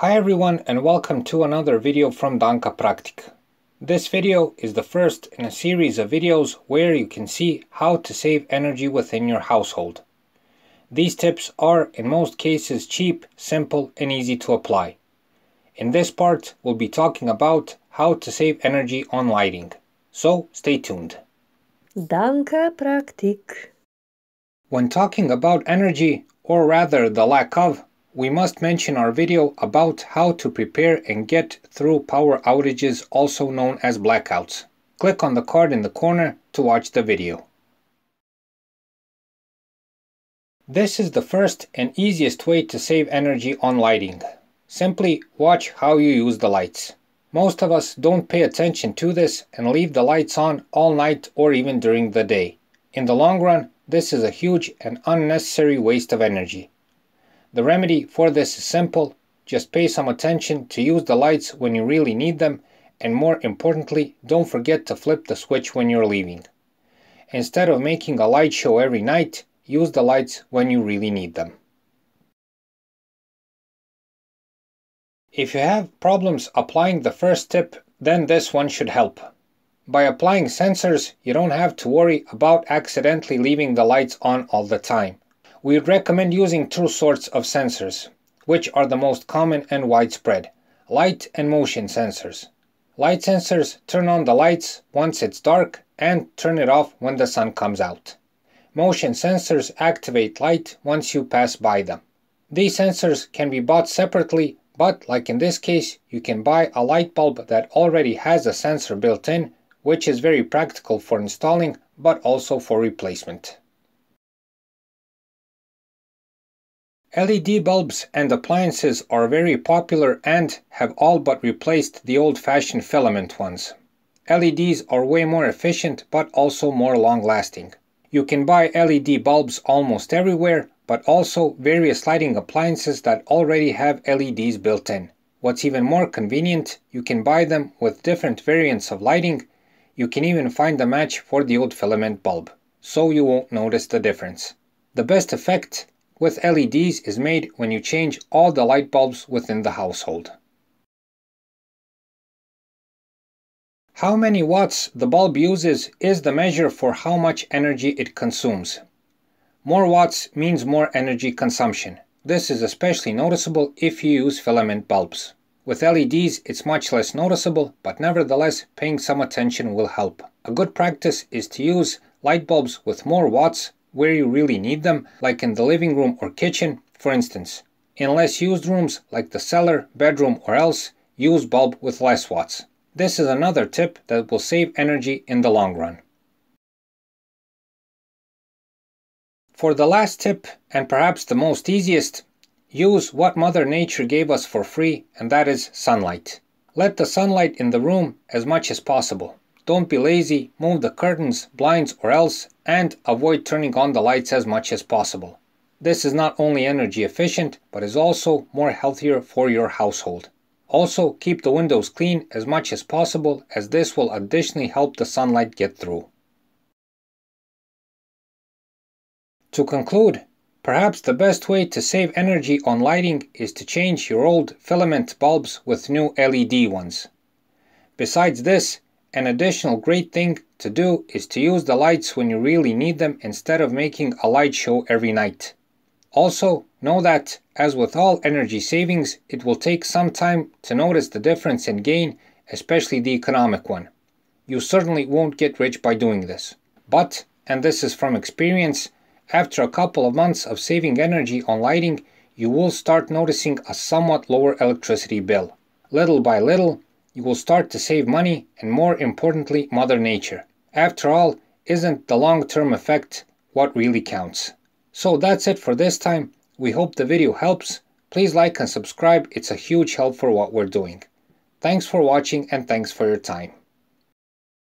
Hi everyone and welcome to another video from Danka Praktik. This video is the first in a series of videos where you can see how to save energy within your household. These tips are in most cases cheap, simple and easy to apply. In this part we'll be talking about how to save energy on lighting. So stay tuned. Danka Praktik. When talking about energy, or rather the lack of, we must mention our video about how to prepare and get through power outages, also known as blackouts. Click on the card in the corner to watch the video. This is the first and easiest way to save energy on lighting. Simply watch how you use the lights. Most of us don't pay attention to this and leave the lights on all night or even during the day. In the long run, this is a huge and unnecessary waste of energy. The remedy for this is simple, just pay some attention to use the lights when you really need them, and more importantly, don't forget to flip the switch when you're leaving. Instead of making a light show every night, use the lights when you really need them. If you have problems applying the first tip, then this one should help. By applying sensors, you don't have to worry about accidentally leaving the lights on all the time. We would recommend using two sorts of sensors, which are the most common and widespread: light and motion sensors. Light sensors turn on the lights once it's dark and turn it off when the sun comes out. Motion sensors activate light once you pass by them. These sensors can be bought separately, but like in this case, you can buy a light bulb that already has a sensor built in, which is very practical for installing but also for replacement. LED bulbs and appliances are very popular and have all but replaced the old-fashioned filament ones. LEDs are way more efficient but also more long-lasting. You can buy LED bulbs almost everywhere, but also various lighting appliances that already have LEDs built in. What's even more convenient, you can buy them with different variants of lighting. You can even find a match for the old filament bulb, so you won't notice the difference. The best effect with LEDs is made when you change all the light bulbs within the household. How many watts the bulb uses is the measure for how much energy it consumes. More watts means more energy consumption. This is especially noticeable if you use filament bulbs. With LEDs it's much less noticeable, but nevertheless paying some attention will help. A good practice is to use light bulbs with more watts where you really need them, like in the living room or kitchen, for instance. In less used rooms, like the cellar, bedroom or else, use bulb with less watts. This is another tip that will save energy in the long run. For the last tip, and perhaps the most easiest, use what Mother Nature gave us for free, and that is sunlight. Let the sunlight in the room as much as possible. Don't be lazy, move the curtains, blinds or else, and avoid turning on the lights as much as possible. This is not only energy efficient, but is also more healthier for your household. Also, keep the windows clean as much as possible, as this will additionally help the sunlight get through. To conclude, perhaps the best way to save energy on lighting is to change your old filament bulbs with new LED ones. Besides this, an additional great thing to do is to use the lights when you really need them instead of making a light show every night. Also, know that, as with all energy savings, it will take some time to notice the difference in gain, especially the economic one. You certainly won't get rich by doing this. But, and this is from experience, after a couple of months of saving energy on lighting, you will start noticing a somewhat lower electricity bill. Little by little, you will start to save money and, more importantly, Mother Nature. After all, isn't the long-term effect what really counts? So that's it for this time. We hope the video helps. Please like and subscribe. It's a huge help for what we're doing. Thanks for watching and thanks for your time.